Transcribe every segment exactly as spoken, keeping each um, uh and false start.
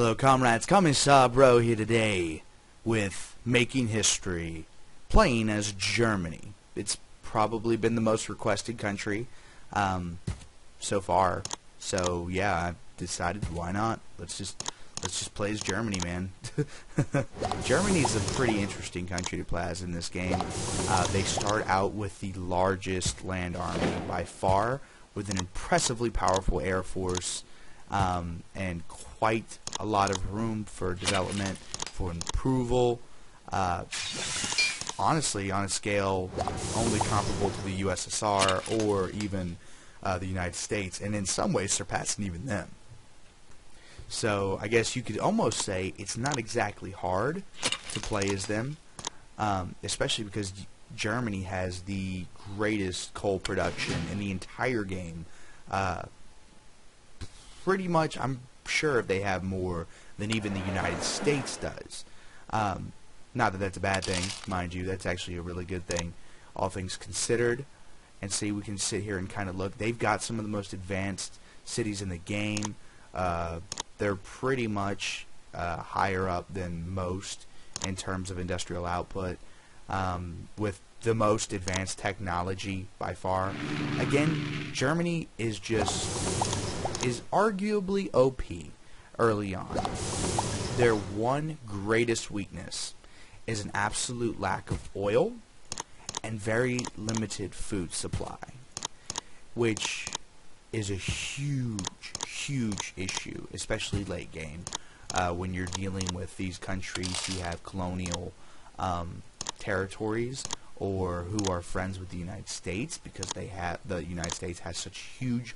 Hello comrades, Commissar Bro here today with Making History, playing as Germany. It's probably been the most requested country um, so far, so yeah, I've decided why not. Let's just let's just play as Germany, man. Germany's a pretty interesting country to play as in this game. Uh, they start out with the largest land army by far, with an impressively powerful air force, um, and quite a lot of room for development, for improvement. Uh, honestly, on a scale only comparable to the U S S R or even uh, the United States, and in some ways surpassing even them. So I guess you could almost say it's not exactly hard to play as them, um, especially because Germany has the greatest coal production in the entire game. Uh, pretty much, I'm sure they have more than even the United States does. Um, not that that's a bad thing, mind you. That's actually a really good thing, all things considered. And see, we can sit here and kind of look. They've got some of the most advanced cities in the game. Uh, they're pretty much uh, higher up than most in terms of industrial output, um, with the most advanced technology by far. Again, Germany is just is arguably O P early on. Their one greatest weakness is an absolute lack of oil and very limited food supply, which is a huge, huge issue, especially late game, uh, when you're dealing with these countries who have colonial um, territories or who are friends with the United States because they have the United States has such huge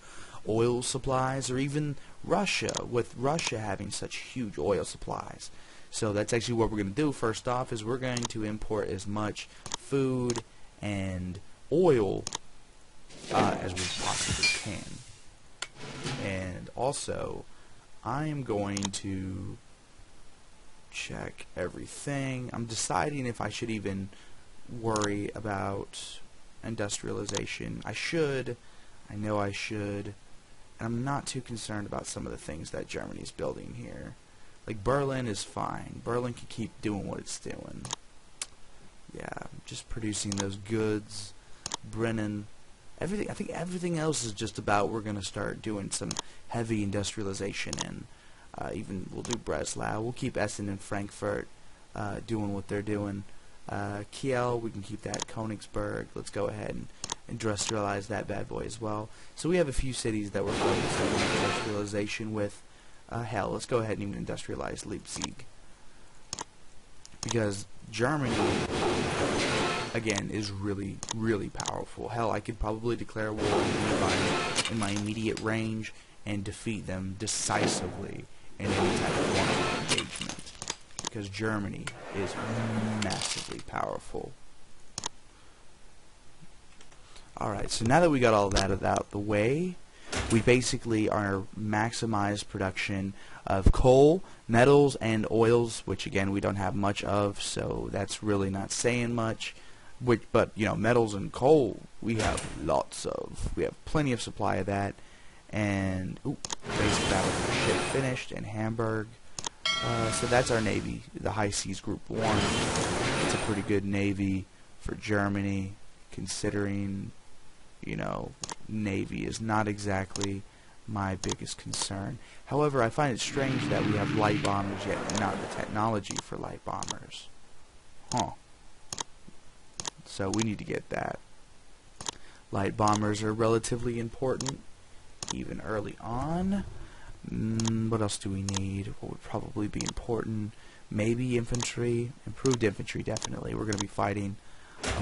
oil supplies, or even Russia, with Russia having such huge oil supplies. So that's actually what we're going to do. First off, is we're going to import as much food and oil Uh, as we possibly can. And also, I am going to check everything. I'm deciding if I should even worry about industrialization. I should. I know I should. And I'm not too concerned about some of the things that Germany's building here. Like, Berlin is fine. Berlin can keep doing what it's doing. Yeah, just producing those goods. Bremen. Everything, I think everything else is just about we're going to start doing some heavy industrialization in. Uh, even we'll do Breslau. We'll keep Essen and Frankfurt uh, doing what they're doing. Uh, Kiel, we can keep that. Konigsberg, let's go ahead and industrialize that bad boy as well. So we have a few cities that we're focusing on industrialization with. Uh, hell, let's go ahead and even industrialize Leipzig. Because Germany, again, is really, really powerful. Hell, I could probably declare war on anybody in my immediate range and defeat them decisively in any type of one-on-one engagement, because Germany is massively powerful. Alright, so now that we got all that out of the way, we basically are maximized production of coal, metals, and oils, which again we don't have much of, so that's really not saying much. Which, but, you know, metals and coal, we have lots of. We have plenty of supply of that. And, ooh, basic battle ship finished in Hamburg. Uh, so that's our Navy, the High Seas Group one. It's a pretty good Navy for Germany, considering, you know, Navy is not exactly my biggest concern. However, I find it strange that we have light bombers, yet not the technology for light bombers. Huh. So we need to get that. Light bombers are relatively important, even early on. Mm, what else do we need? What would probably be important? Maybe infantry. Improved infantry, definitely. We're going to be fighting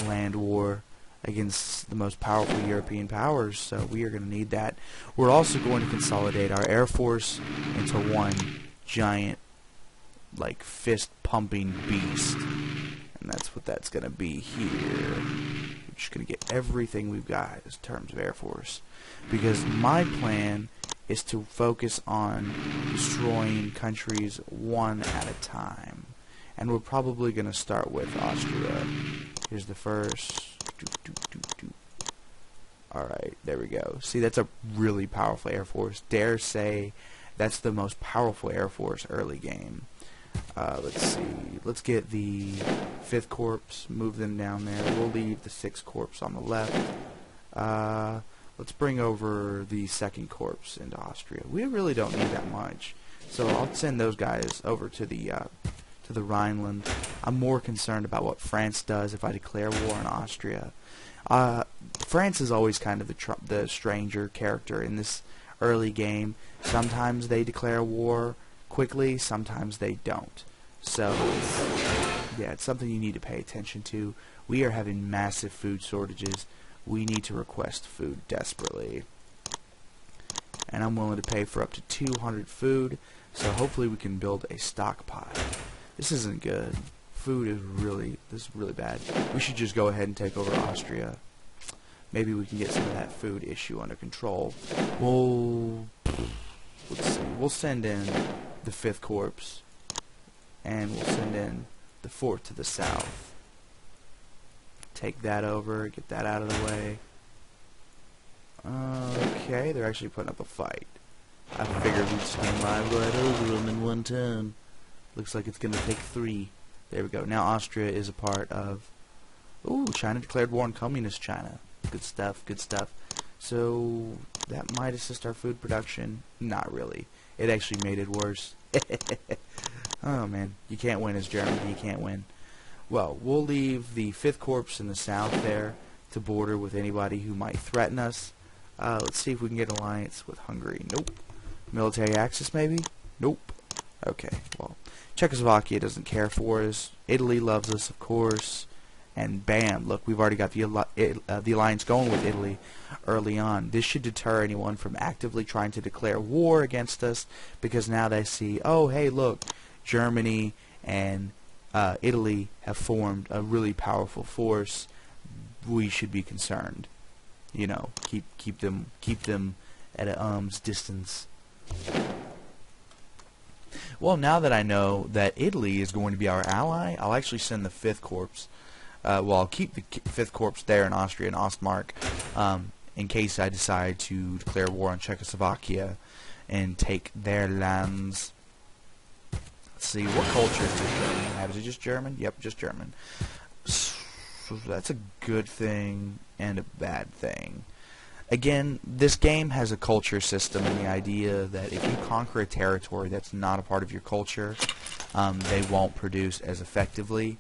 a land war against the most powerful European powers, so we are going to need that. We're also going to consolidate our Air Force into one giant, like, fist-pumping beast. And that's what that's going to be here. We're just going to get everything we've got in terms of Air Force. Because my plan is to focus on destroying countries one at a time. And we're probably going to start with Austria. Here's the first. Alright, there we go. See, that's a really powerful Air Force. Dare say That's the most powerful Air Force early game. Uh, let's see. Let's get the fifth Corps, move them down there. We'll leave the sixth Corps on the left. Uh, let's bring over the second Corps into Austria. We really don't need that much, so I'll send those guys over to the uh, to the Rhineland. I'm more concerned about what France does if I declare war on Austria. Uh, France is always kind of the tr the stranger character in this early game. Sometimes they declare war quickly, sometimes they don't. So, it's, yeah, it's something you need to pay attention to. We are having massive food shortages. We need to request food desperately. And I'm willing to pay for up to two hundred food, so hopefully we can build a stockpile. This isn't good. Food is really, this is really bad. We should just go ahead and take over Austria. Maybe we can get some of that food issue under control. We'll, let's see, we'll send in the fifth Corps, and we'll send in the fourth to the south. Take that over, get that out of the way. Okay, they're actually putting up a fight. I figured we'd swing live right over them in one turn. Looks like it's going to take three. There we go. Now Austria is a part of... Ooh, China declared war on Communist China. Good stuff, good stuff. So that might assist our food production. Not really. It actually made it worse. Oh man, you can't win as Germany. You can't win. Well, we'll leave the fifth Corps in the south there to border with anybody who might threaten us. Uh, let's see if we can get an alliance with Hungary. Nope. Military axis maybe? Nope. Okay, well, Czechoslovakia doesn't care for us. Italy loves us, of course. And bam, look, we've already got the, uh, the alliance going with Italy early on. This should deter anyone from actively trying to declare war against us, because now they see, oh, hey, look, Germany and uh, Italy have formed a really powerful force. We should be concerned. You know, keep keep them keep them at an arm's distance. Well, now that I know that Italy is going to be our ally, I'll actually send the fifth Corps. Uh, well, I'll keep the fifth Corps there in Austria and Ostmark um, in case I decide to declare war on Czechoslovakia and take their lands. Let's see, what culture does Germany have? Is it just German? Yep, just German. So that's a good thing and a bad thing. Again, this game has a culture system and the idea that if you conquer a territory that's not a part of your culture, um, they won't produce as effectively.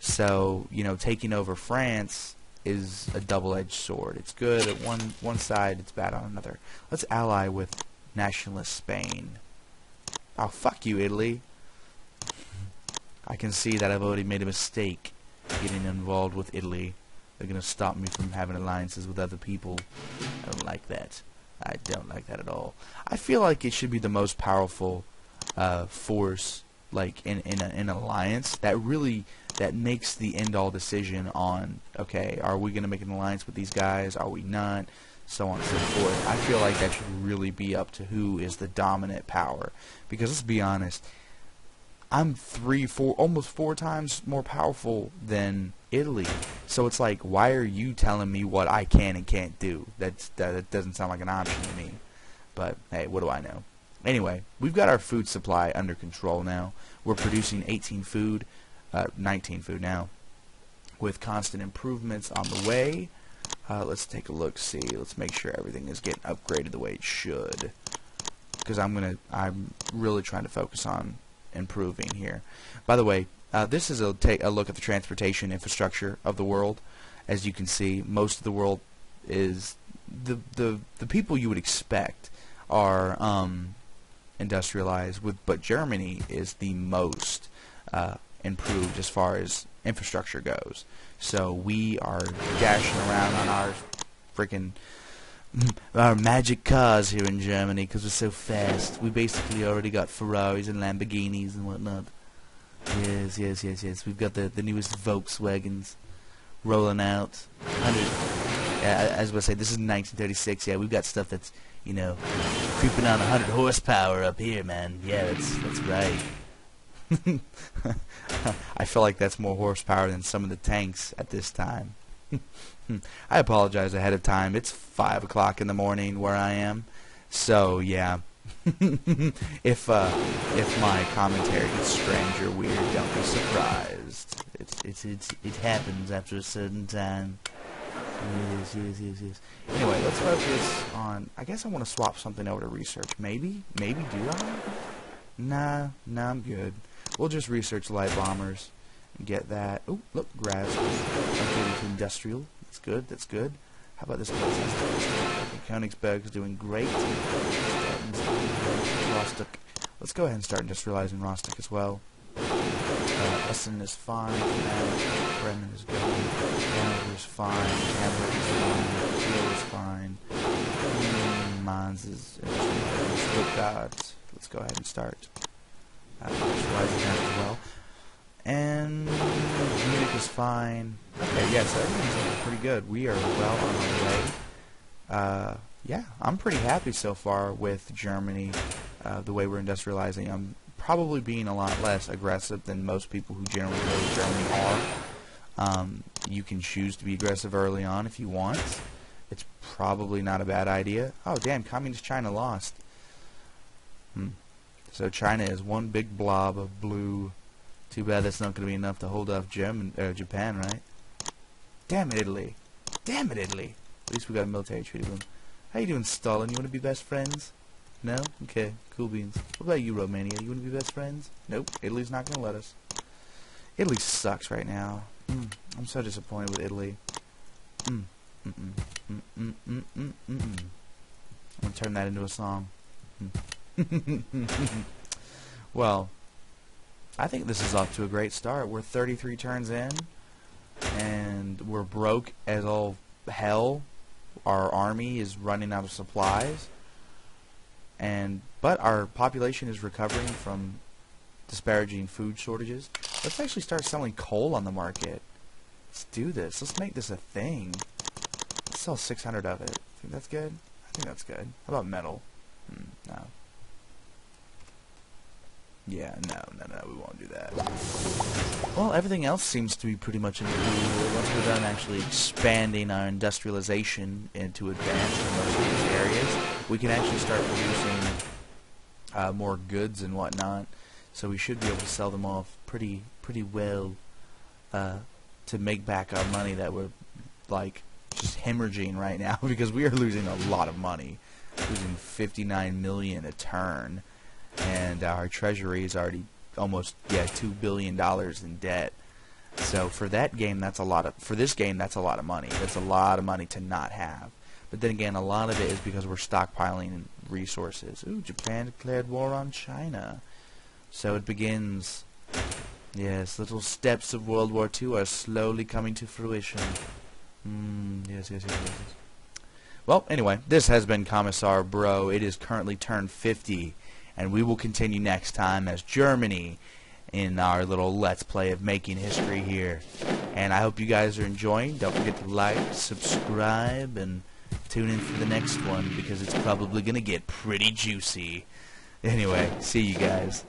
So, you know, taking over France is a double-edged sword. It's good at one one side, it's bad on another. Let's ally with nationalist Spain. Oh, fuck you, Italy. I can see that I've already made a mistake getting involved with Italy. They're going to stop me from having alliances with other people. I don't like that. I don't like that at all. I feel like it should be the most powerful uh, force, like, in, in, a, in an alliance that really... that makes the end-all decision on, okay, are we going to make an alliance with these guys, are we not, so on and so forth. I feel like that should really be up to who is the dominant power. Because let's be honest, I'm three, four, almost four times more powerful than Italy. So it's like, why are you telling me what I can and can't do? That's, that, that doesn't sound like an option to me. But, hey, what do I know? Anyway, we've got our food supply under control now. We're producing eighteen food. Uh, nineteen food now, with constant improvements on the way. Uh, let's take a look, see. Let's make sure everything is getting upgraded the way it should, because I'm gonna. I'm really trying to focus on improving here. By the way, uh, this is a take a look at the transportation infrastructure of the world. As you can see, most of the world is the the the people you would expect are um, industrialized, with but Germany is the most. Uh, improved as far as infrastructure goes. So we are dashing around on our freaking our magic cars here in Germany because we're so fast. We basically already got Ferraris and Lamborghinis and whatnot. Yes, yes, yes, yes. We've got the, the newest Volkswagens rolling out. one hundred, yeah, as I say, this is nineteen thirty-six. Yeah, we've got stuff that's, you know, creeping on one hundred horsepower up here, man. Yeah, that's, that's right. I feel like that's more horsepower than some of the tanks at this time. I apologize ahead of time. It's five o'clock in the morning where I am. So, yeah, if uh, if my commentary gets strange or weird, don't be surprised. It's it's it's it happens after a certain time. Yes, yes, yes, yes. Anyway, let's focus on. I guess I want to swap something over to research. Maybe, maybe do I? Nah, nah, I'm good. We'll just research light bombers and get that. Oh, look, grass. Upgraded to industrial. That's good. That's good. How about this place? Konigsberg is doing great. Rostick. Let's go ahead and start industrializing Rostick as well. Uh, Essen is fine. Uh, Bremen is good. Hamburg is fine. Hamburg is fine. Kiel is fine. Mm, Mines is good. Gods. Let's go ahead and start uh, industrializing that as well. And Munich is fine. Okay, yeah, so everything's doing pretty good. We are well on our way. Uh, yeah, I'm pretty happy so far with Germany, uh, the way we're industrializing. I'm probably being a lot less aggressive than most people who generally go to Germany are. Um, you can choose to be aggressive early on if you want. It's probably not a bad idea. Oh, damn, Communist China lost. Hmm. So China is one big blob of blue. Too bad that's not going to be enough to hold off German, uh, Japan, right? Damn it, Italy. Damn it, Italy. At least we got a military treaty with them. How you doing, Stalin? You want to be best friends? No? Okay. Cool beans. What about you, Romania? You want to be best friends? Nope. Italy's not going to let us. Italy sucks right now. Mm. I'm so disappointed with Italy. Mm. Mm-mm. Mm-mm. Mm-mm. Mm-mm. I'm going to turn that into a song. Mm. Well, I think this is off to a great start. We're thirty-three turns in, and we're broke as all hell. Our army is running out of supplies, and but our population is recovering from disparaging food shortages. Let's actually start selling coal on the market. Let's do this. Let's make this a thing. Let's sell six hundred of it. Think that's good? I think that's good. How about metal? Hmm, no. Yeah, no, no, no, we won't do that. Well, everything else seems to be pretty much in the blue. Once we're done actually expanding our industrialization into advance in most of these areas, we can actually start producing uh, more goods and whatnot. So we should be able to sell them off pretty, pretty well uh, to make back our money that we're like just hemorrhaging right now because we are losing a lot of money, losing fifty-nine million dollars a turn. And our treasury is already almost yeah two billion dollars in debt. So for that game, that's a lot of for this game, that's a lot of money. That's a lot of money to not have. But then again, a lot of it is because we're stockpiling resources. Ooh, Japan declared war on China. So it begins. Yes, little steps of World War Two are slowly coming to fruition. Mm, yes, yes, yes, yes, yes. Well, anyway, this has been Commissar Bro. It is currently turn fifty. And we will continue next time as Germany in our little Let's Play of Making History here. And I hope you guys are enjoying. Don't forget to like, subscribe, and tune in for the next one because it's probably going to get pretty juicy. Anyway, see you guys.